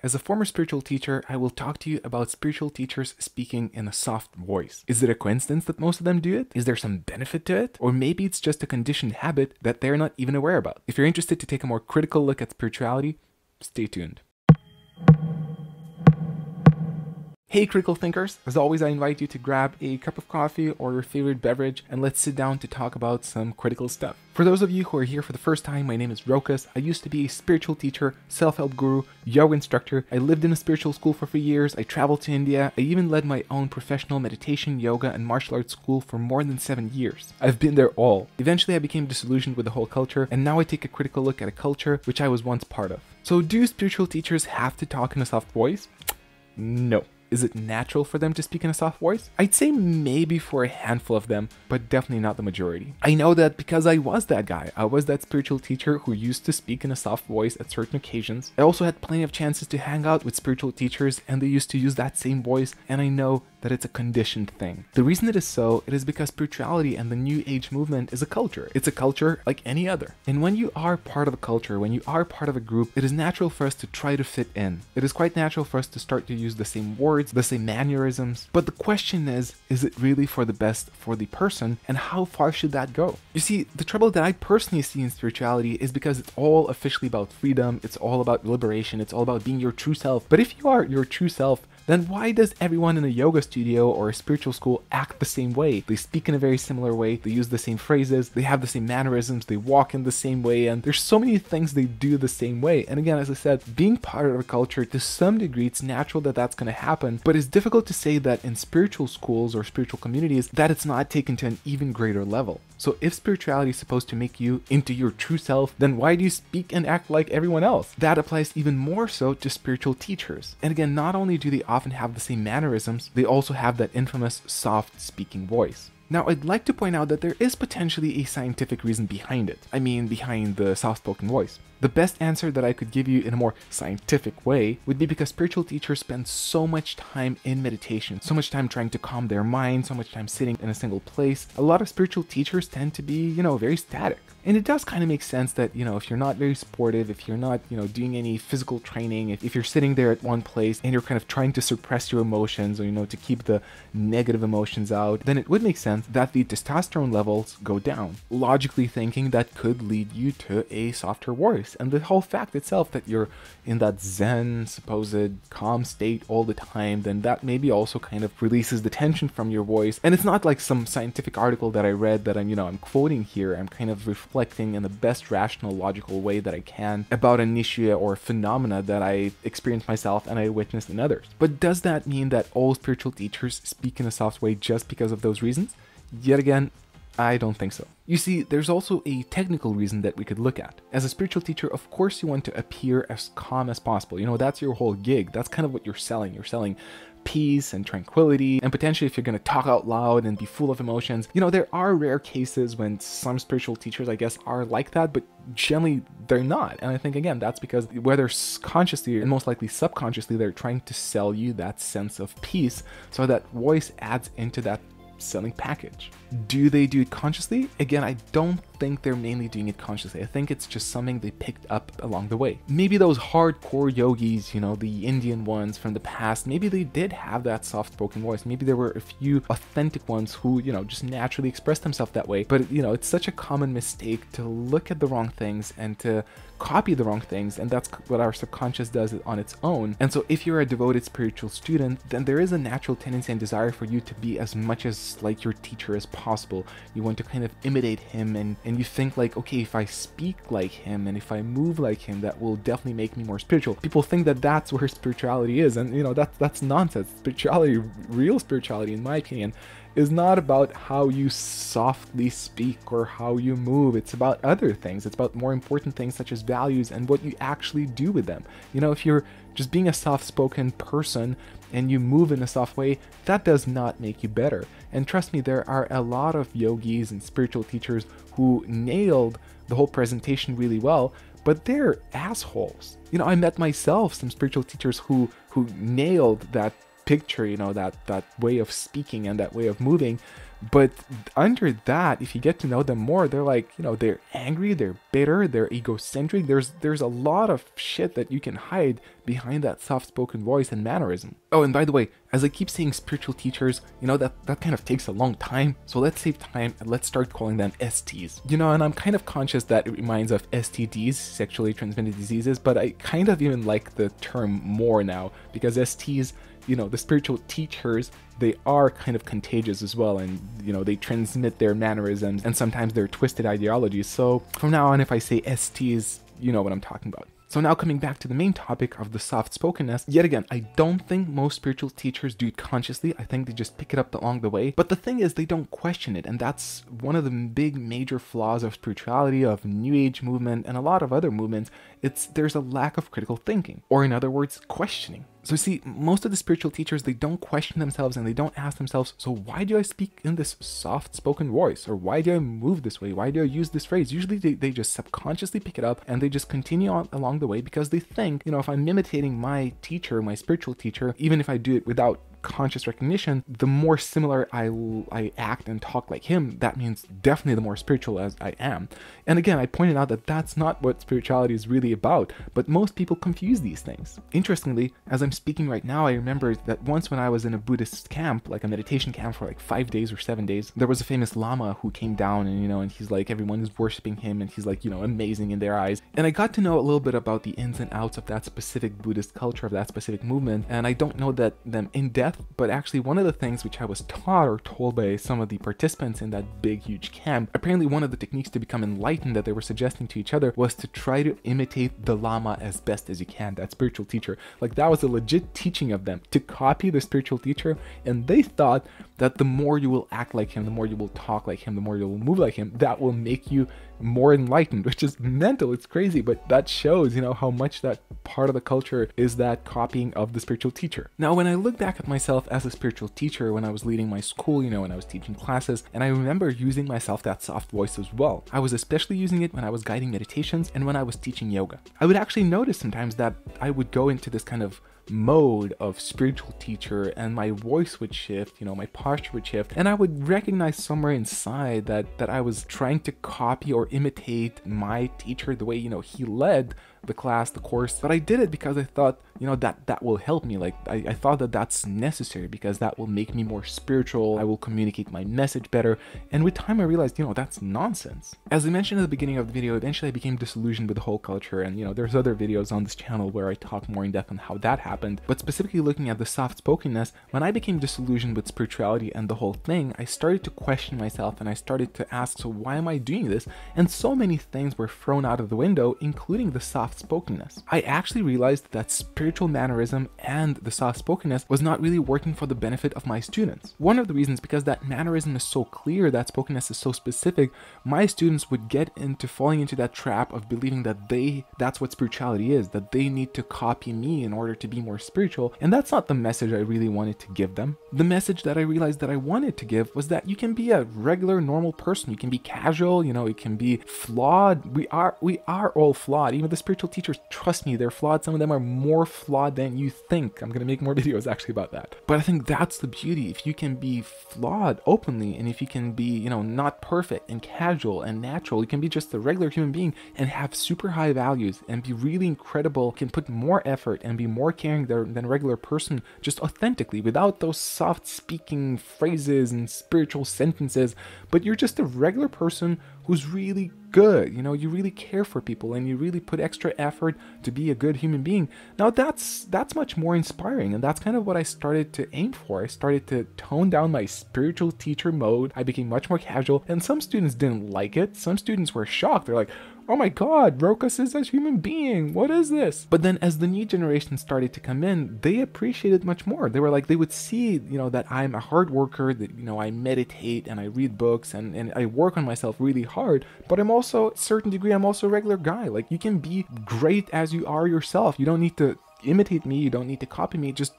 As a former spiritual teacher, I will talk to you about spiritual teachers speaking in a soft voice. Is it a coincidence that most of them do it? Is there some benefit to it? Or maybe it's just a conditioned habit that they're not even aware about. If you're interested to take a more critical look at spirituality, stay tuned. Hey critical thinkers, as always I invite you to grab a cup of coffee or your favorite beverage and let's sit down to talk about some critical stuff. For those of you who are here for the first time, my name is Rokas. I used to be a spiritual teacher, self-help guru, yoga instructor. I lived in a spiritual school for 3 years, I traveled to India, I even led my own professional meditation, yoga and martial arts school for more than 7 years. I've been there all. Eventually I became disillusioned with the whole culture and now I take a critical look at a culture which I was once part of. So do spiritual teachers have to talk in a soft voice? No. Is it natural for them to speak in a soft voice? I'd say maybe for a handful of them, but definitely not the majority. I know that because I was that guy. I was that spiritual teacher who used to speak in a soft voice at certain occasions. I also had plenty of chances to hang out with spiritual teachers and they used to use that same voice, and I know that it's a conditioned thing. The reason it is so, it is because spirituality and the New Age movement is a culture. It's a culture like any other. And when you are part of a culture, when you are part of a group, it is natural for us to try to fit in. It is quite natural for us to start to use the same words, the same mannerisms. But the question is it really for the best for the person? And how far should that go? You see, the trouble that I personally see in spirituality is because it's all officially about freedom. It's all about liberation. It's all about being your true self. But if you are your true self, then why does everyone in a yoga studio or a spiritual school act the same way? They speak in a very similar way, they use the same phrases, they have the same mannerisms, they walk in the same way, and there's so many things they do the same way. And again, as I said, being part of a culture, to some degree, it's natural that that's gonna happen, but it's difficult to say that in spiritual schools or spiritual communities, that it's not taken to an even greater level. So if spirituality is supposed to make you into your true self, then why do you speak and act like everyone else? That applies even more so to spiritual teachers. And again, not only do they often have the same mannerisms, they also have that infamous soft speaking voice. Now, I'd like to point out that there is potentially a scientific reason behind it. I mean, behind the soft-spoken voice. The best answer that I could give you in a more scientific way would be because spiritual teachers spend so much time in meditation, so much time trying to calm their mind, so much time sitting in a single place. A lot of spiritual teachers tend to be, very static. And it does kind of make sense that, if you're not very sportive, if you're not, doing any physical training, if you're sitting there at one place and you're kind of trying to suppress your emotions or, to keep the negative emotions out, then it would make sense that the testosterone levels go down. Logically thinking, that could lead you to a softer voice. And the whole fact itself that you're in that zen, supposed calm state all the time, then that maybe also kind of releases the tension from your voice. And it's not like some scientific article that I read that I'm, I'm quoting here. I'm kind of reflecting in the best rational, logical way that I can about an issue or phenomena that I experienced myself and I witnessed in others. But does that mean that all spiritual teachers speak in a soft way just because of those reasons? Yet again, I don't think so. You see, there's also a technical reason that we could look at. As a spiritual teacher, of course you want to appear as calm as possible. That's your whole gig. That's kind of what you're selling. You're selling peace and tranquility, and potentially if you're going to talk out loud and be full of emotions, there are rare cases when some spiritual teachers, I guess, are like that, but generally they're not. And I think, again, that's because whether consciously and most likely subconsciously, they're trying to sell you that sense of peace, so that voice adds into that selling package. Do they do it consciously? Again, I don't think they're mainly doing it consciously. I think it's just something they picked up along the way. Maybe those hardcore yogis, the Indian ones from the past, maybe they did have that soft-spoken voice. Maybe there were a few authentic ones who, just naturally expressed themselves that way. But, it's such a common mistake to look at the wrong things and to copy the wrong things. And that's what our subconscious does on its own. And so if you're a devoted spiritual student, then there is a natural tendency and desire for you to be as much as like your teacher as possible. You want to kind of imitate him and you think like, okay, if I speak like him and if I move like him, that will definitely make me more spiritual. People think that that's where spirituality is, and that's nonsense. Spirituality, real spirituality, in my opinion, is not about how you softly speak or how you move. It's about other things. It's about more important things such as values and what you actually do with them. If you're just being a soft-spoken person and you move in a soft way, that does not make you better. And trust me, there are a lot of yogis and spiritual teachers who nailed the whole presentation really well, but they're assholes. I met myself some spiritual teachers who nailed that picture, that way of speaking and that way of moving, But under that, if you get to know them more, they're like, you know, they're angry, they're bitter, they're egocentric. There's a lot of shit that you can hide behind that soft-spoken voice and mannerism. Oh, and by the way, as I keep saying spiritual teachers, you know, that kind of takes a long time. So let's save time and let's start calling them STs. You know, and I'm kind of conscious that it reminds of STDs, sexually transmitted diseases, but I kind of even like the term more now, because STs, you know, the spiritual teachers, they are kind of contagious as well, and, you know, they transmit their mannerisms and sometimes their twisted ideologies. So from now on, if I say STs, you know what I'm talking about. So now coming back to the main topic of the soft-spokenness, yet again, I don't think most spiritual teachers do it consciously. I think they just pick it up along the way. But the thing is, they don't question it, and that's one of the big major flaws of spirituality, of New Age movement, and a lot of other movements. There's a lack of critical thinking, or in other words, questioning. So see, most of the spiritual teachers, they don't question themselves and they don't ask themselves, so why do I speak in this soft-spoken voice? Or why do I move this way? Why do I use this phrase? Usually they just subconsciously pick it up and they just continue on along the way, because they think, you know, if I'm imitating my teacher, my spiritual teacher, even if I do it without conscious recognition, the more similar I act and talk like him, that means definitely the more spiritual as I am. And again, I pointed out that that's not what spirituality is really about, but most people confuse these things. Interestingly, as I'm speaking right now, I remember that once when I was in a Buddhist camp, like a meditation camp for like 5 days or 7 days, there was a famous lama who came down and, you know, and he's like, everyone is worshiping him and he's like, you know, amazing in their eyes. And I got to know a little bit about the ins and outs of that specific Buddhist culture, of that specific movement, and I don't know that them in depth, but actually one of the things which I was taught or told by some of the participants in that big huge camp, apparently one of the techniques to become enlightened that they were suggesting to each other was to try to imitate the lama as best as you can, that spiritual teacher. Like, that was a legit teaching of them, to copy the spiritual teacher, and they thought that the more you will act like him, the more you will talk like him, the more you will move like him, that will make you more enlightened, which is mental. It's crazy, but that shows, you know, how much that part of the culture is that copying of the spiritual teacher. Now, when I look back at myself as a spiritual teacher, when I was leading my school, you know, when I was teaching classes, and I remember using myself that soft voice as well. I was especially using it when I was guiding meditations and when I was teaching yoga. I would actually notice sometimes that I would go into this kind of mode of spiritual teacher and my voice would shift, you know, my posture would shift, and I would recognize somewhere inside that I was trying to copy or imitate my teacher, the way, you know, he led the class, the course. But I did it because I thought, you know, that will help me. Like, I thought that that's necessary because that will make me more spiritual. I will communicate my message better. And with time, I realized, you know, that's nonsense. As I mentioned at the beginning of the video, eventually I became disillusioned with the whole culture. And, you know, there's other videos on this channel where I talk more in depth on how that happened. But specifically looking at the soft-spokenness, when I became disillusioned with spirituality and the whole thing, I started to question myself and I started to ask, so why am I doing this? And so many things were thrown out of the window, including the soft-spokenness. I actually realized that spiritual mannerism and the soft-spokenness was not really working for the benefit of my students. One of the reasons, because that mannerism is so clear, that spokenness is so specific, my students would get into falling into that trap of believing that that's what spirituality is, that they need to copy me in order to be more spiritual, and that's not the message I really wanted to give them. The message that I realized that I wanted to give was that you can be a regular, normal person, you can be casual, you know, you can be flawed. We are all flawed. Even the spiritual teachers, trust me, they're flawed. Some of them are more flawed than you think. I'm gonna make more videos actually about that. But I think that's the beauty. If you can be flawed openly, and if you can be, you know, not perfect and casual and natural, you can be just a regular human being and have super high values and be really incredible, can put more effort and be more caring than a regular person, just authentically, without those soft speaking phrases and spiritual sentences. But you're just a regular person who's really good, you know, you really care for people and you really put extra effort to be a good human being. Now that's much more inspiring, and that's kind of what I started to aim for. I started to tone down my spiritual teacher mode. I became much more casual, and some students didn't like it. Some students were shocked. They're like, oh my god, Rokas is a human being, what is this? But then as the new generation started to come in, they appreciated much more. They were like, they would see, you know, that I'm a hard worker, that, you know, I meditate and I read books and I work on myself really hard, but I'm also, to a certain degree, I'm also a regular guy. Like, you can be great as you are yourself. You don't need to imitate me, you don't need to copy me, just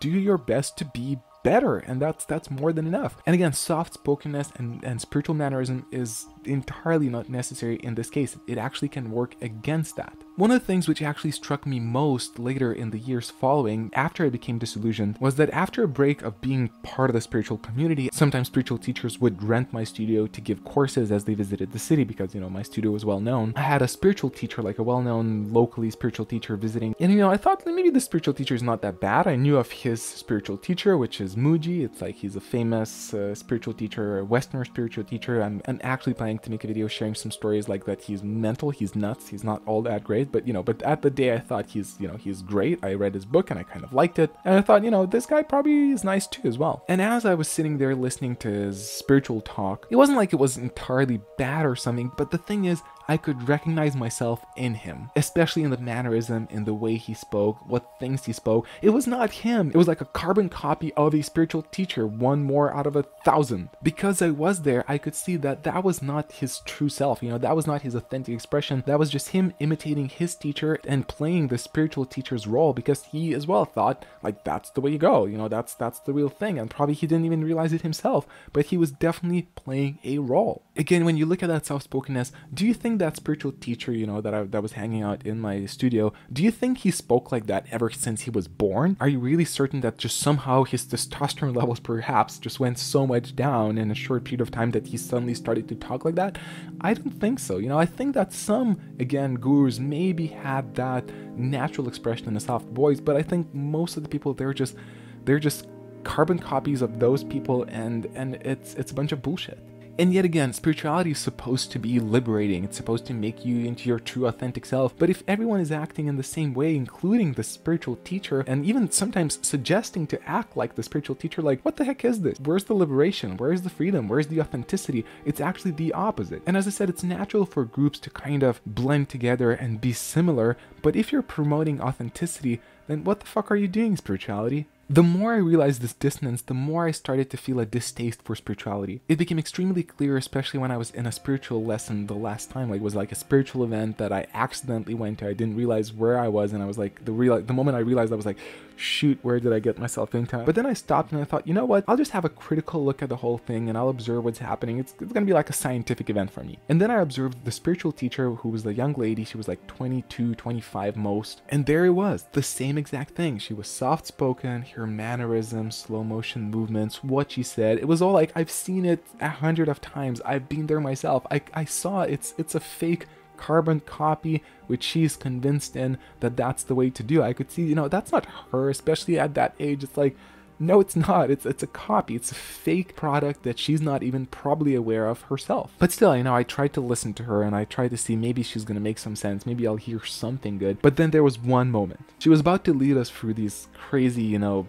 do your best to be better, and that's more than enough. And again, soft-spokenness and spiritual mannerism is entirely not necessary in this case. It actually can work against that. One of the things which actually struck me most later in the years following, after I became disillusioned, was that after a break of being part of the spiritual community, sometimes spiritual teachers would rent my studio to give courses as they visited the city because, you know, my studio was well known. I had a spiritual teacher, like a well-known locally spiritual teacher visiting, and, you know, I thought maybe the spiritual teacher is not that bad. I knew of his spiritual teacher, which is Muji. It's like he's a famous spiritual teacher, a Westerner spiritual teacher. I'm actually planning to make a video sharing some stories like that. He's mental, he's nuts, he's not all that great. But, you know, but at the day I thought he's great. I read his book and I kind of liked it. And I thought, you know, this guy probably is nice too as well. And as I was sitting there listening to his spiritual talk, it wasn't like it was entirely bad or something. But the thing is, I could recognize myself in him, especially in the mannerism, in the way he spoke, what things he spoke. It was not him. It was like a carbon copy of a spiritual teacher, one more out of 1,000. Because I was there, I could see that that was not his true self. You know, that was not his authentic expression. That was just him imitating his teacher and playing the spiritual teacher's role, because he as well thought, like, that's the way you go. You know, that's the real thing. And probably he didn't even realize it himself, but he was definitely playing a role. Again, when you look at that soft-spokenness, do you think that spiritual teacher, you know, that was hanging out in my studio, do you think he spoke like that ever since he was born? Are you really certain that just somehow his testosterone levels perhaps just went so much down in a short period of time that he suddenly started to talk like that? I don't think so. You know, I think that some, again, gurus maybe had that natural expression in a soft voice, but I think most of the people, they're just carbon copies of those people, and it's a bunch of bullshit. And yet again, spirituality is supposed to be liberating. It's supposed to make you into your true authentic self. But if everyone is acting in the same way, including the spiritual teacher, and even sometimes suggesting to act like the spiritual teacher, like, what the heck is this? Where's the liberation? Where's the freedom? Where's the authenticity? It's actually the opposite. And as I said, it's natural for groups to kind of blend together and be similar. But if you're promoting authenticity, then what the fuck are you doing, spirituality? The more I realized this dissonance, the more I started to feel a distaste for spirituality. It became extremely clear, especially when I was in a spiritual lesson the last time. Like, it was like a spiritual event that I accidentally went to. I didn't realize where I was, and I was like, the moment I realized, I was like, shoot, where did I get myself into? But then I stopped and I thought, you know what? I'll just have a critical look at the whole thing and I'll observe what's happening. It's gonna be like a scientific event for me. And then I observed the spiritual teacher, who was the young lady. She was like 22, 25 most. And there it was, the same exact thing. She was soft-spoken. Her mannerisms, slow motion movements, what she said, it was all like, I've seen it 100 times. I've been there myself. I saw it's a fake carbon copy, which she's convinced in that that's the way to do. I could see, you know, that's not her, especially at that age. It's like, no, it's not. It's a copy. It's a fake product that she's not even probably aware of herself. But still, you know, I tried to listen to her and I tried to see, maybe she's going to make some sense. Maybe I'll hear something good. But then there was one moment. She was about to lead us through these crazy, you know,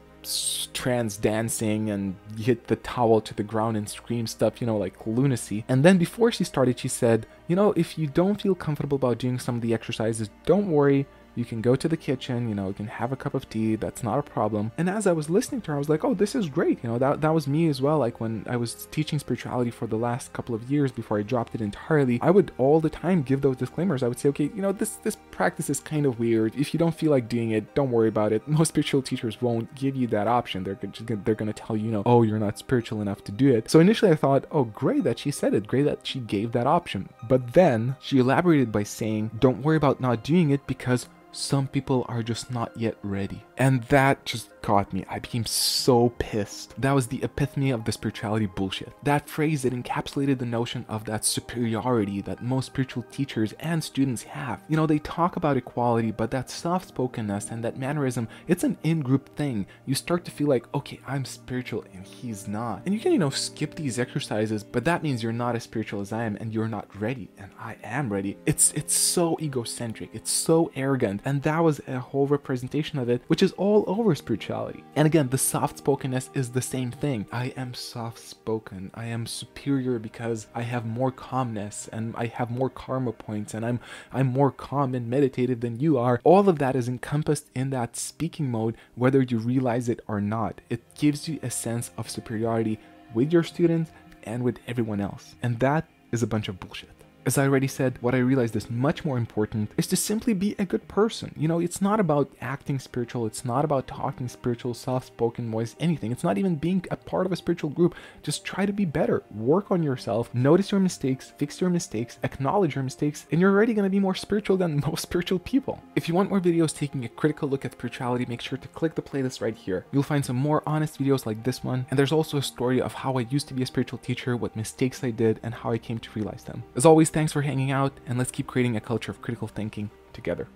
trance dancing and hit the towel to the ground and scream stuff, you know, like lunacy. And then before she started, she said, you know, if you don't feel comfortable about doing some of the exercises, don't worry. You can go to the kitchen, you know, you can have a cup of tea, that's not a problem. And as I was listening to her, I was like, oh, this is great. You know, that was me as well. Like, when I was teaching spirituality for the last couple of years before I dropped it entirely, I would all the time give those disclaimers. I would say, okay, you know, this practice is kind of weird. If you don't feel like doing it, don't worry about it. Most spiritual teachers won't give you that option. They're gonna tell you, you know, oh, you're not spiritual enough to do it. So initially I thought, oh, great that she said it, great that she gave that option. But then she elaborated by saying, don't worry about not doing it because some people are just not yet ready. And that just caught me. I became so pissed. That was the epitome of the spirituality bullshit. That phrase, it encapsulated the notion of that superiority that most spiritual teachers and students have. You know, they talk about equality, but that soft-spokenness and that mannerism, it's an in-group thing. You start to feel like, okay, I'm spiritual and he's not. And you can, you know, skip these exercises, but that means you're not as spiritual as I am and you're not ready. And I am ready. It's so egocentric. It's so arrogant. And that was a whole representation of it, which is all over spirituality. And again, the soft-spokenness is the same thing. I am soft-spoken. I am superior because I have more calmness and I have more karma points and I'm more calm and meditative than you are. All of that is encompassed in that speaking mode, whether you realize it or not. It gives you a sense of superiority with your students and with everyone else. And that is a bunch of bullshit. As I already said, what I realized is much more important is to simply be a good person. You know, it's not about acting spiritual, it's not about talking spiritual, soft-spoken, moist, anything. It's not even being a part of a spiritual group. Just try to be better, work on yourself, notice your mistakes, fix your mistakes, acknowledge your mistakes, and you're already gonna be more spiritual than most spiritual people. If you want more videos taking a critical look at spirituality, make sure to click the playlist right here. You'll find some more honest videos like this one, and there's also a story of how I used to be a spiritual teacher, what mistakes I did, and how I came to realize them. As always, thanks for hanging out, and let's keep creating a culture of critical thinking together.